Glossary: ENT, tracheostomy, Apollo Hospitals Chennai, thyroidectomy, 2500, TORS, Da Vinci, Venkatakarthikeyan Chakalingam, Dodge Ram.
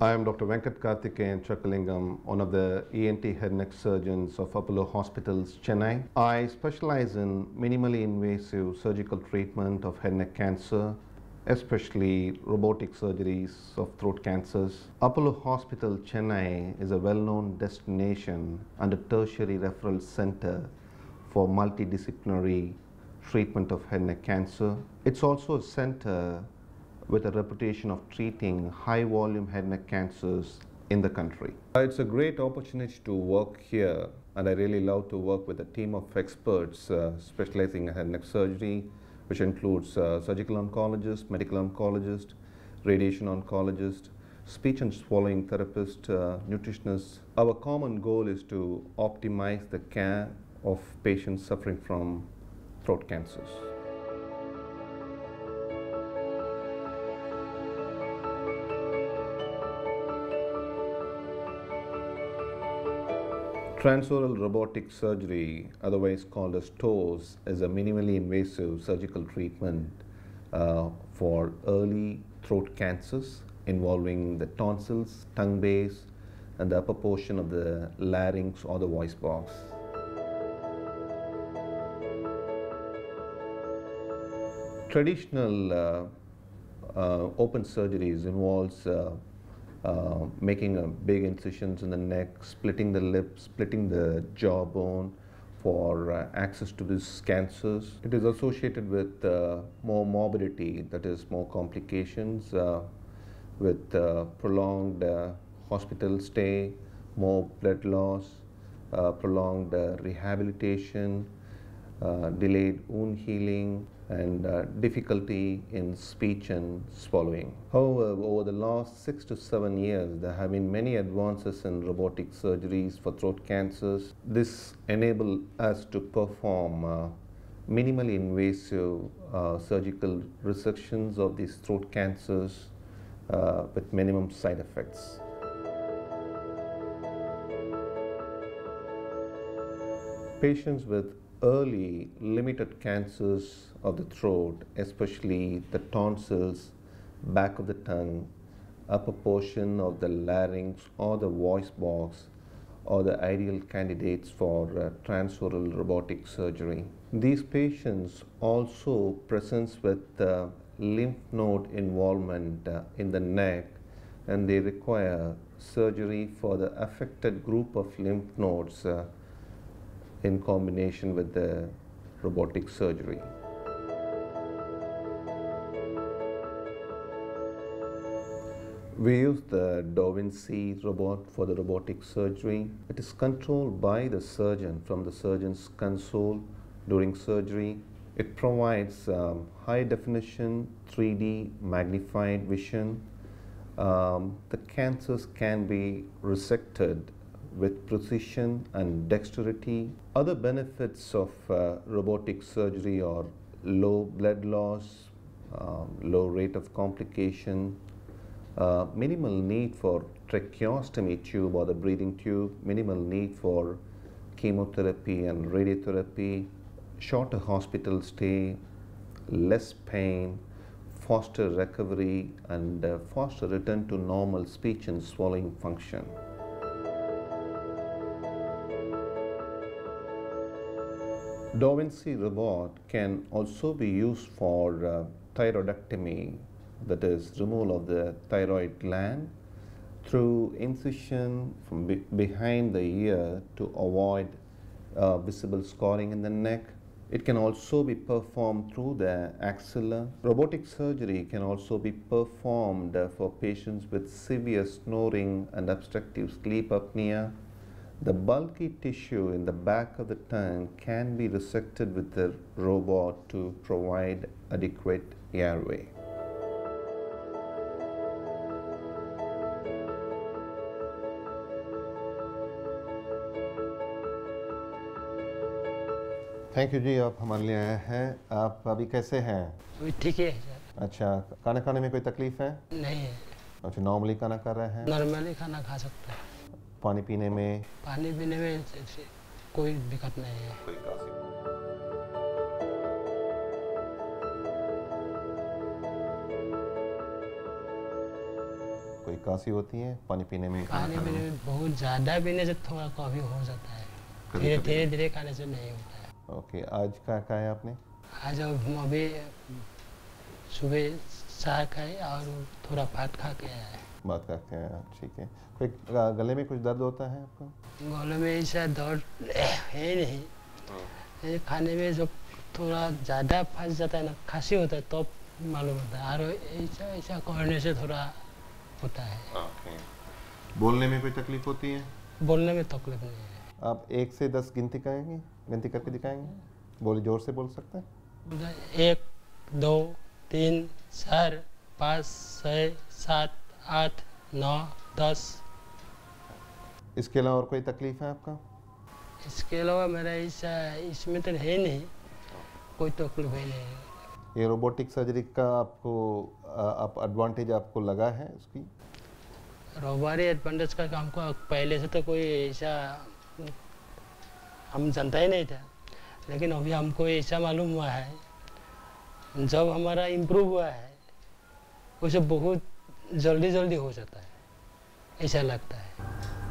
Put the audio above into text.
I am Dr. Venkatakarthikeyan Chakalingam, one of the ENT head and neck surgeons of Apollo Hospitals Chennai. I specialize in minimally invasive surgical treatment of head and neck cancer, especially robotic surgeries of throat cancers. Apollo Hospital Chennai is a well-known destination and a tertiary referral center for multidisciplinary treatment of head and neck cancer. It's also a center with a reputation of treating high-volume head and neck cancers in the country. It's a great opportunity to work here, and I really love to work with a team of experts specializing in head and neck surgery, which includes surgical oncologists, medical oncologists, radiation oncologists, speech and swallowing therapists, nutritionists. Our common goal is to optimize the care of patients suffering from throat cancers. Transoral robotic surgery, otherwise called as TORS, is a minimally invasive surgical treatment for early throat cancers involving the tonsils, tongue base, and the upper portion of the larynx or the voice box. Traditional open surgeries involves making big incisions in the neck, splitting the lip, splitting the jawbone for access to these cancers. It is associated with more morbidity, that is more complications with prolonged hospital stay, more blood loss, prolonged rehabilitation, delayed wound healing, and difficulty in speech and swallowing. However, over the last 6 to 7 years, there have been many advances in robotic surgeries for throat cancers. This enables us to perform minimally invasive surgical resections of these throat cancers with minimum side effects. Patients with early limited cancers of the throat, especially the tonsils, back of the tongue, upper portion of the larynx or the voice box, are the ideal candidates for transoral robotic surgery. These patients also present with lymph node involvement in the neck, and they require surgery for the affected group of lymph nodes in combination with the robotic surgery. We use the Da Vinci robot for the robotic surgery. It is controlled by the surgeon from the surgeon's console during surgery. It provides high definition, 3D magnified vision. The cancers can be resected with precision and dexterity. Other benefits of robotic surgery are low blood loss, low rate of complication, minimal need for tracheostomy tube or the breathing tube, minimal need for chemotherapy and radiotherapy, shorter hospital stay, less pain, faster recovery, and faster return to normal speech and swallowing function. Da Vinci robot can also be used for thyroidectomy, that is removal of the thyroid gland through incision from behind the ear to avoid visible scarring in the neck. It can also be performed through the axilla. Robotic surgery can also be performed for patients with severe snoring and obstructive sleep apnea. The bulky tissue in the back of the tongue can be resected with the robot to provide adequate airway. Thank you जी, आप हमारे लिए आए हैं। आप अभी कैसे हैं? ठीक है सर। अच्छा, खाना खाने में कोई तकलीफ है? नहीं है। अच्छा, नॉर्मली खाना खा रहे हैं? नॉर्मली खाना खा सकते हैं। पानी पीने में? पानी पीने में कोई दिक्कत नहीं है। कोई खांसी होती है पानी पीने में? पानी पीने में बहुत ज़्यादा पीने से थोड़ा कॉफ़ी हो जाता है, धीरे धीरे धीरे खाने से नहीं होता है। ओके, आज क्या खाया आपने? आज अभी सुबह साग खाए और थोड़ा भात खा के आए। भात खा के आए, ठीक है। कोई गले में कुछ दर्द होता है आपको? गले में ऐसा दर्द है नहीं, खाने में जो थोड़ा ज़्यादा फंस जाता है ना, खांसी होता है तो मालूम होता है, और ऐसा ऐसा करने से थोड़ा होता है। Okay. बोलने में कोई तकलीफ होती है? बोलने में तकलीफ नहीं है। आप 1 से 10 गिनती करेंगे, गिनती करके दिखाएंगे? बोले, जोर से बोल सकते हैं? 1 2 3 4 5 6 7 8 9 10। इसके अलावा और कोई तकलीफ है आपका? इसके अलावा मेरा ऐसा इसमें तो है नहीं, कोई तकलीफ है नहीं। ये रोबोटिक सर्जरी का आपको आप एडवांटेज आपको लगा है उसकी? रोबोटिक एडवांटेज का काम को पहले से तो कोई ऐसा हम जानता ही नहीं था, लेकिन अभी हमको ऐसा मालूम हुआ है, जब हमारा इम्प्रूव हुआ है उसे बहुत जल्दी जल्दी हो जाता है, ऐसा लगता है।